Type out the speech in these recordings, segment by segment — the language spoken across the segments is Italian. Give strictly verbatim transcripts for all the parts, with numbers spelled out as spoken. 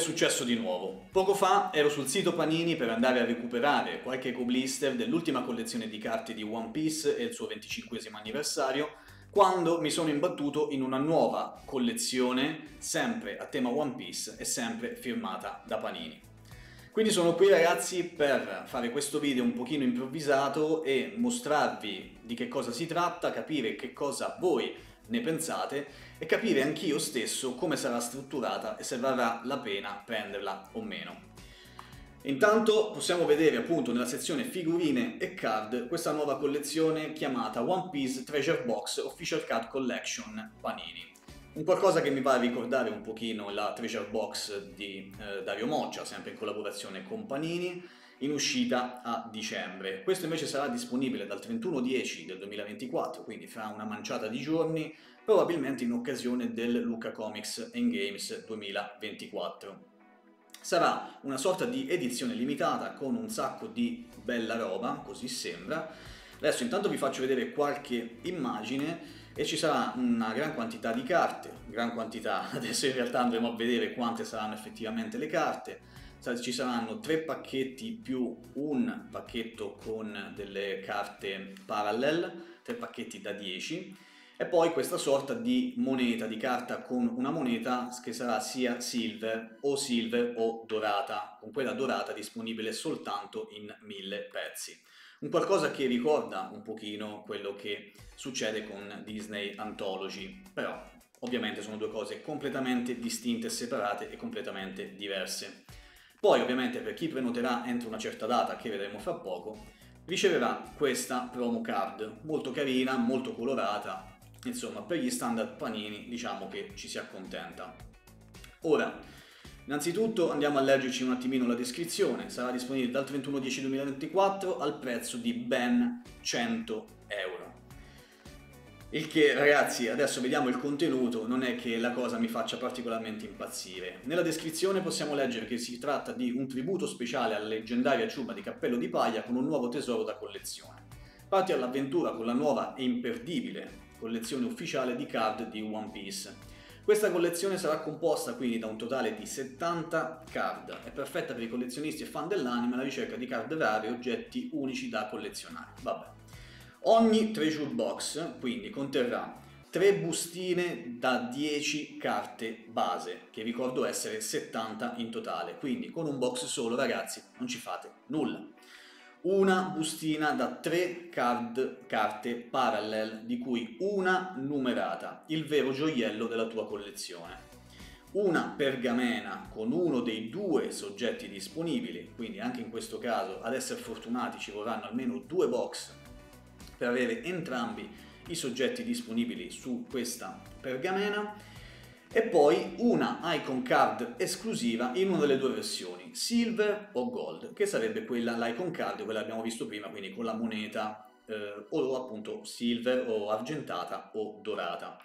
successo di nuovo. Poco fa ero sul sito Panini per andare a recuperare qualche co-blister dell'ultima collezione di carte di One Piece e il suo venticinquesimo anniversario, quando mi sono imbattuto in una nuova collezione, sempre a tema One Piece e sempre firmata da Panini. Quindi sono qui ragazzi per fare questo video un pochino improvvisato e mostrarvi di che cosa si tratta, capire che cosa voi ne pensate e capire anch'io stesso come sarà strutturata e se varrà la pena prenderla o meno. Intanto possiamo vedere appunto nella sezione figurine e card questa nuova collezione chiamata One Piece Treasure Box Official Card Collection Panini. Un qualcosa che mi va a ricordare un pochino la Treasure Box di eh, Dario Moccia, sempre in collaborazione con Panini, in uscita a dicembre. Questo invece sarà disponibile dal trentuno dieci del duemilaventiquattro, quindi fra una manciata di giorni, probabilmente in occasione del Lucca Comics and Games duemilaventiquattro. Sarà una sorta di edizione limitata con un sacco di bella roba, così sembra. Adesso intanto vi faccio vedere qualche immagine e ci sarà una gran quantità di carte, gran quantità, adesso in realtà andremo a vedere quante saranno effettivamente le carte. Ci saranno tre pacchetti più un pacchetto con delle carte parallel, tre pacchetti da dieci, e poi questa sorta di moneta, di carta con una moneta che sarà sia silver o silver o dorata, con quella dorata disponibile soltanto in mille pezzi. Un qualcosa che ricorda un pochino quello che succede con Disney Anthology, però ovviamente sono due cose completamente distinte, separate e completamente diverse. Poi ovviamente per chi prenoterà entro una certa data, che vedremo fra poco, riceverà questa promo card, molto carina, molto colorata, insomma per gli standard Panini diciamo che ci si accontenta. Ora, innanzitutto andiamo a leggerci un attimino la descrizione. Sarà disponibile dal trentuno dieci duemilaventiquattro al prezzo di ben cento euro. Il che ragazzi, adesso vediamo il contenuto, non è che la cosa mi faccia particolarmente impazzire. Nella descrizione possiamo leggere che si tratta di un tributo speciale alla leggendaria ciuba di Cappello di Paglia con un nuovo tesoro da collezione. Parti all'avventura con la nuova e imperdibile collezione ufficiale di card di One Piece. Questa collezione sarà composta quindi da un totale di settanta card, è perfetta per i collezionisti e fan dell'anime alla ricerca di card rare e oggetti unici da collezionare. Vabbè. Ogni treasure box quindi conterrà tre bustine da dieci carte base, che ricordo essere settanta in totale, quindi con un box solo ragazzi non ci fate nulla. Una bustina da tre card, carte parallel, di cui una numerata, il vero gioiello della tua collezione. Una pergamena con uno dei due soggetti disponibili, quindi anche in questo caso ad essere fortunati ci vorranno almeno due box per avere entrambi i soggetti disponibili su questa pergamena. E poi una icon card esclusiva in una delle due versioni, silver o gold, che sarebbe quella, l'icon card, quella che abbiamo visto prima, quindi con la moneta eh, o appunto silver o argentata o dorata.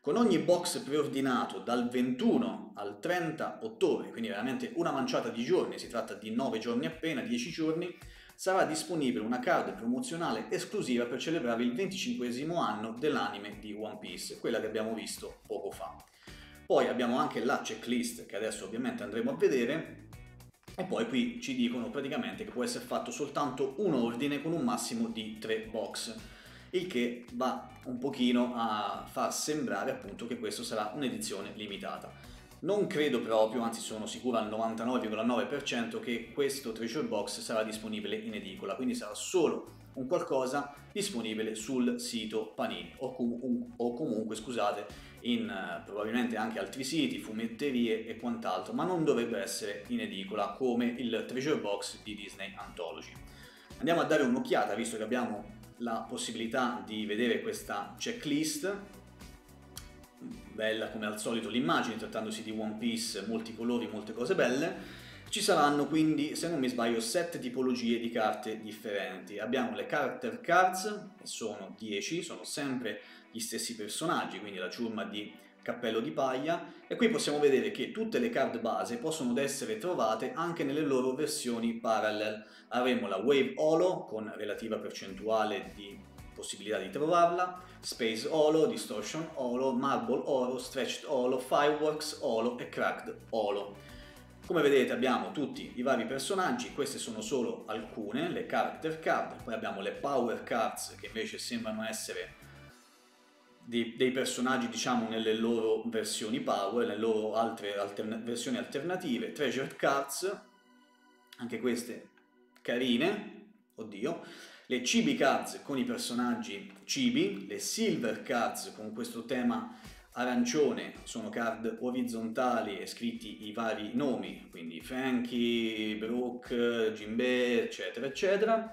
Con ogni box preordinato dal ventuno al trenta ottobre, quindi veramente una manciata di giorni, si tratta di nove giorni appena, dieci giorni, sarà disponibile una card promozionale esclusiva per celebrare il venticinquesimo anno dell'anime di One Piece, quella che abbiamo visto poco fa. Poi abbiamo anche la checklist, che adesso ovviamente andremo a vedere, e poi qui ci dicono praticamente che può essere fatto soltanto un ordine con un massimo di tre box, il che va un pochino a far sembrare appunto che questa sarà un'edizione limitata. Non credo proprio, anzi sono sicuro al novantanove virgola nove per cento che questo treasure box sarà disponibile in edicola, quindi sarà solo un qualcosa disponibile sul sito Panini o, com o comunque, scusate, in uh, probabilmente anche altri siti, fumetterie e quant'altro, ma non dovrebbe essere in edicola come il Treasure Box di Disney Anthology. Andiamo a dare un'occhiata, visto che abbiamo la possibilità di vedere questa checklist, bella come al solito l'immagine, trattandosi di One Piece, molti colori, molte cose belle. Ci saranno quindi, se non mi sbaglio, sette tipologie di carte differenti. Abbiamo le character cards, che sono dieci, sono sempre gli stessi personaggi, quindi la ciurma di Cappello di Paglia, e qui possiamo vedere che tutte le card base possono essere trovate anche nelle loro versioni parallel. Avremo la Wave Holo, con relativa percentuale di possibilità di trovarla, Space Holo, Distortion Holo, Marble Holo, Stretched Holo, Fireworks Holo e Cracked Holo. Come vedete abbiamo tutti i vari personaggi, queste sono solo alcune, le character card, poi abbiamo le power cards che invece sembrano essere dei, dei personaggi diciamo nelle loro versioni power, nelle loro altre alterna- versioni alternative, treasure cards, anche queste carine, oddio, le chibi cards con i personaggi chibi, le silver cards con questo tema arancione, sono card orizzontali e scritti i vari nomi, quindi Frankie, Brooke, Jinbei, eccetera eccetera,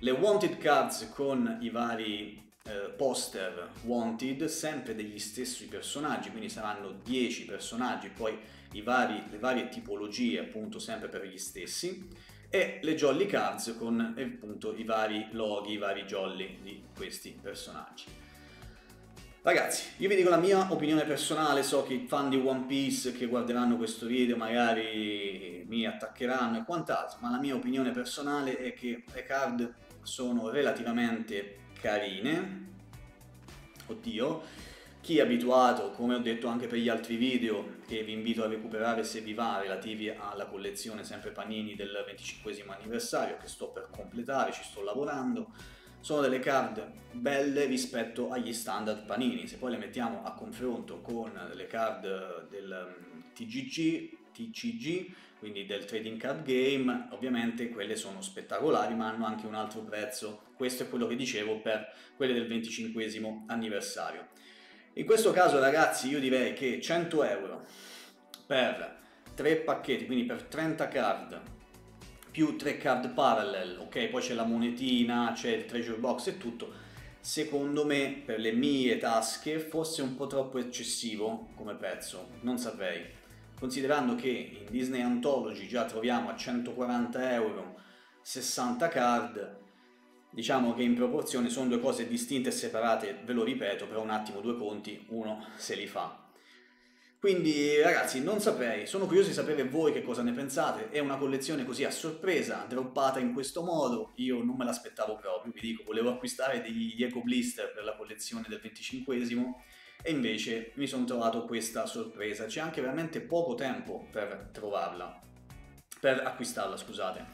le wanted cards con i vari eh, poster wanted, sempre degli stessi personaggi, quindi saranno dieci personaggi, poi i vari, le varie tipologie appunto sempre per gli stessi, e le jolly cards con appunto i vari loghi, i vari jolly di questi personaggi. Ragazzi, io vi dico la mia opinione personale, so che i fan di One Piece che guarderanno questo video magari mi attaccheranno e quant'altro, ma la mia opinione personale è che le card sono relativamente carine, oddio, chi è abituato, come ho detto anche per gli altri video che vi invito a recuperare se vi va, relativi alla collezione sempre Panini del venticinquesimo anniversario che sto per completare, ci sto lavorando, sono delle card belle rispetto agli standard Panini. Se poi le mettiamo a confronto con le card del T G G, T C G, quindi del Trading Card Game, ovviamente quelle sono spettacolari ma hanno anche un altro prezzo. Questo è quello che dicevo per quelle del venticinquesimo anniversario. In questo caso ragazzi io direi che cento euro per tre pacchetti, quindi per trenta card, più tre card parallel, ok? Poi c'è la monetina, c'è il treasure box e tutto. Secondo me, per le mie tasche, fosse un po' troppo eccessivo come prezzo, non saprei. Considerando che in Disney Anthology già troviamo a centoquaranta euro sessanta card, diciamo che in proporzione sono due cose distinte e separate, ve lo ripeto, però un attimo due conti, uno se li fa. Quindi ragazzi non saprei, sono curioso di sapere voi che cosa ne pensate, è una collezione così a sorpresa, droppata in questo modo, io non me l'aspettavo proprio, vi dico, volevo acquistare degli Eco Blister per la collezione del venticinquesimo e invece mi sono trovato questa sorpresa, c'è anche veramente poco tempo per trovarla, per acquistarla scusate.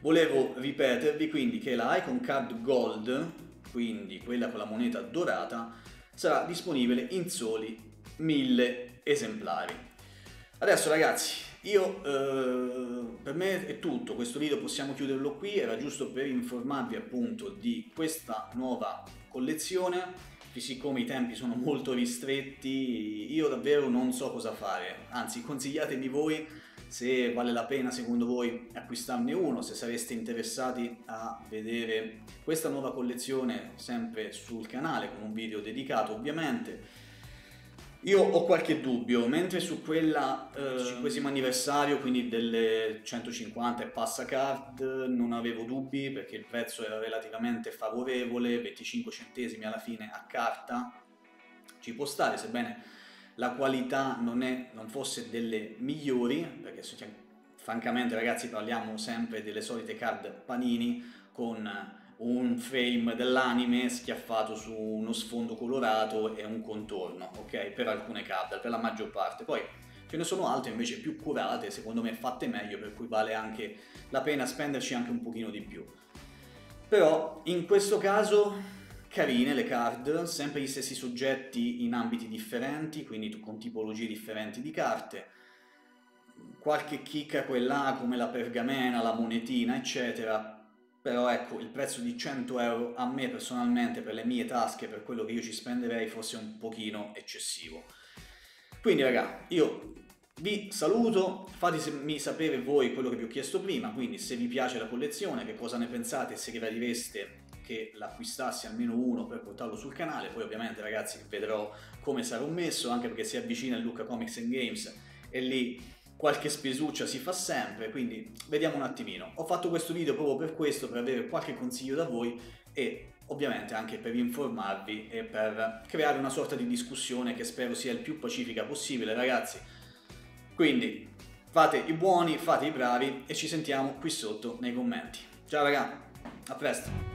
Volevo ripetervi quindi che la Icon Card Gold, quindi quella con la moneta dorata, sarà disponibile in soli mille esemplari. Adesso ragazzi io eh, per me è tutto, questo video possiamo chiuderlo qui, era giusto per informarvi appunto di questa nuova collezione che, siccome i tempi sono molto ristretti, io davvero non so cosa fare, anzi consigliatemi voi se vale la pena secondo voi acquistarne uno, se sareste interessati a vedere questa nuova collezione sempre sul canale con un video dedicato ovviamente. Io ho qualche dubbio, mentre su quella venticinquesimo eh, anniversario, quindi delle centocinquanta e passa card, non avevo dubbi perché il prezzo era relativamente favorevole, venticinque centesimi alla fine a carta, ci può stare, sebbene la qualità non, è, non fosse delle migliori, perché francamente ragazzi parliamo sempre delle solite card Panini con un frame dell'anime schiaffato su uno sfondo colorato e un contorno, ok? Per alcune card, per la maggior parte. Poi ce ne sono altre invece più curate, secondo me fatte meglio, per cui vale anche la pena spenderci anche un pochino di più. Però in questo caso carine le card, sempre gli stessi soggetti in ambiti differenti, quindi con tipologie differenti di carte, qualche chicca quella come la pergamena, la monetina, eccetera. Però ecco, il prezzo di cento euro a me personalmente, per le mie tasche, per quello che io ci spenderei, fosse un pochino eccessivo. Quindi raga, io vi saluto, fatemi sapere voi quello che vi ho chiesto prima, quindi se vi piace la collezione, che cosa ne pensate, se gradireste che l'acquistassi almeno uno per portarlo sul canale. Poi ovviamente ragazzi vedrò come sarò messo, anche perché si avvicina il Lucca Comics and Games e lì qualche spesuccia si fa sempre, quindi vediamo un attimino. Ho fatto questo video proprio per questo, per avere qualche consiglio da voi e ovviamente anche per informarvi e per creare una sorta di discussione che spero sia il più pacifica possibile ragazzi. Quindi fate i buoni, fate i bravi e ci sentiamo qui sotto nei commenti. Ciao ragazzi, a presto!